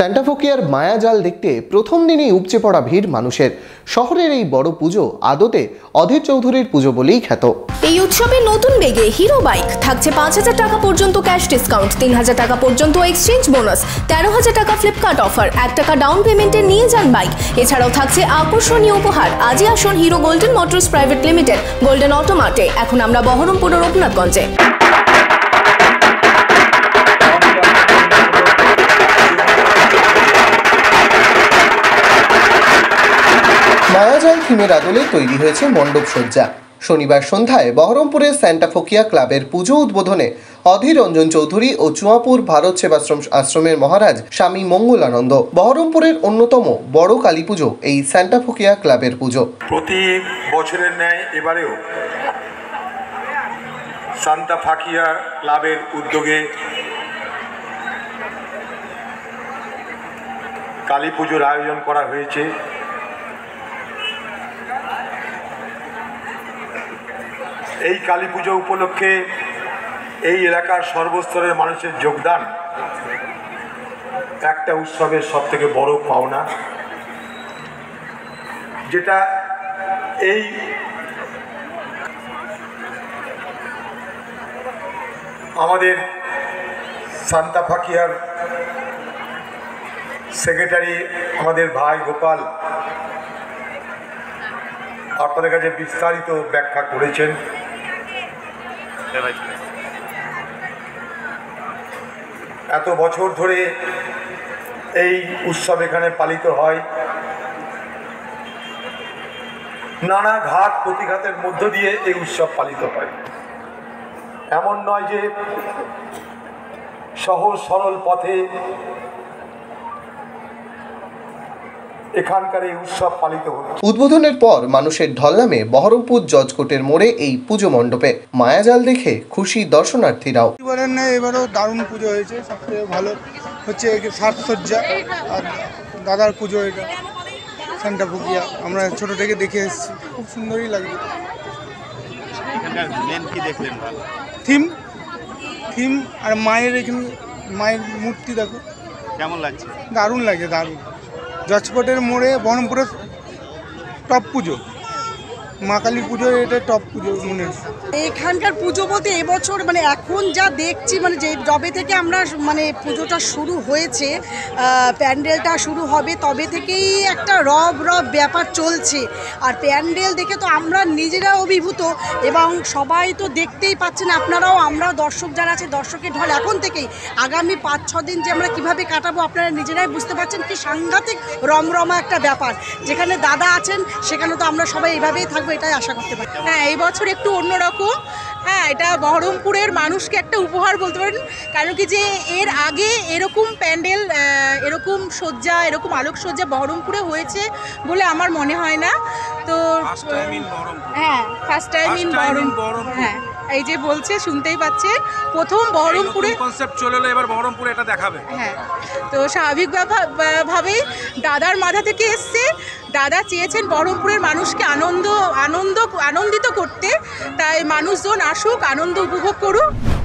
सांताफोकियार मायाजाल देखते प्रथम दिन ही उपचे पड़ा भीड़ मानुषेर। शहरेर एई बड़ पुजो आदते अधीर चौधुरीर पुजो बोलेई ख्यात। एई उत्सवे नतुन बेगे हिरो बाइक थाकছে 5000 টাকা পর্যন্ত ক্যাশ ডিসকাউন্ট, 3000 টাকা পর্যন্ত এক্সচেঞ্জ বোনাস, 13000 টাকা ফ্লিপকার্ট অফার, 1 টাকা ডাউন পেমেন্টে নিয়ে যান বাইক। এছাড়াও থাকছে আকর্ষণীয় উপহার। আজই আসুন Hero Golden Motors Private Limited Golden অটোমার্টে। এখন আমরা বহরমপুর ও রঘুনাথগঞ্জে। মায়াজাল থিমের আদলে তৈরি হয়েছে মণ্ডপ সজ্জা। শনিবার সন্ধ্যায় বহরমপুরের সান্তাফোকিয়া ক্লাবের পুজো উদ্বোধনে অধীর রঞ্জন চৌধুরী ও চুয়াপুর ভারত সেবাশ্রম আশ্রমের মহারাজ স্বামী মঙ্গলানন্দ। বহরমপুরের অন্যতম বড় কালীপুজো এই সান্তাফোকিয়া ক্লাবের পুজো। প্রতি বছরের ন্যায় এবারেও সান্তাফোকিয়া ক্লাবের উদ্যোগে কালীপুজোর আয়োজন করা হয়েছে। এই কালীপুজো উপলক্ষে এই এলাকার সর্বস্তরের মানুষের যোগদান একটা উৎসবের সবথেকে বড় পাওনা, যেটা এই আমাদের সান্তাফোকিয়ার সেক্রেটারি আমাদের ভাই গোপাল আপনাদের কাছে বিস্তারিত ব্যাখ্যা করেছেন। এত বছর ধরে এই উৎসব এখানে পালিত হয়। নানা ঘাত প্রতিঘাতের মধ্য দিয়ে এই উৎসব পালিত হয়। এমন নয় যে সহজ সরল পথে এখানকার এই উৎসব পালিত হল। উদ্বোধনের পর মানুষের ঢল নামে বহরমপুর জজকোটের মোড়ে এই পুজো মণ্ডপে। মায়াজাল দেখে খুশি দর্শনার্থীরাও। এবারের ন্যায় এবারও দারুণ পুজো হয়েছে। সবচেয়ে ভালো হচ্ছে সাজসজ্জা আর দাদার পুজো। এটা সান্তাফোকিয়া আমরা ছোট থেকে দেখে এসেছি, খুব সুন্দরই লাগে। থিম থিম আর মায়ের এখানে মায়ের মূর্তি দেখো কেমন লাগছে, দারুণ লাগে, দারুণ। জজকোটের মোড়ে বহরমপুরের টপ পুজো, মা কালী পুজো, এটা টপ পুজো মনে হয়। এখানকার পুজো বলতে এবছর মানে এখন যা দেখছি, মানে যে যবে থেকে আমরা মানে পুজোটা শুরু হয়েছে, প্যান্ডেলটা শুরু হবে তবে থেকেই একটা রব রব ব্যাপার চলছে। আর প্যান্ডেল দেখে তো আমরা নিজেরা অভিভূত এবং সবাই তো দেখতেই পাচ্ছেন আপনারাও, আমরা দর্শক যারা আছে দর্শকের ঢল এখন থেকেই আগামী 5-6 দিন যে আমরা কীভাবে কাটাবো আপনারা নিজেরাই বুঝতে পারছেন। কি সাংঘাতিক রমরমা একটা ব্যাপার। যেখানে দাদা আছেন সেখানে তো আমরা সবাই এভাবেই থাকবো, এটাই আশা করতে পারি। হ্যাঁ, এই বছর একটু অন্যরকম। হ্যাঁ, এটা বহরমপুরের মানুষকে একটা উপহার বলতে পারেন, কারণ কি যে এর আগে এরকম প্যান্ডেল, এরকম সজ্জা, এরকম আলোকসজ্জা বহরমপুরে হয়েছে বলে আমার মনে হয় না। তো হ্যাঁ, ফার্স্ট টাইম ইন বহরমপুর। হ্যাঁ, এই যে বলছে শুনতেই পাচ্ছে, প্রথম বহরমপুরে কনসেপ্ট চলে এলো, এবার বহরমপুরে এটা দেখাবে। হ্যাঁ, তো স্বাভাবিকভাবেই দাদার মাথা থেকে এসছে। দাদা চেয়েছেন বহরমপুরের মানুষকে আনন্দিত করতে, তাই মানুষজন আসুক, আনন্দ উপভোগ করুক।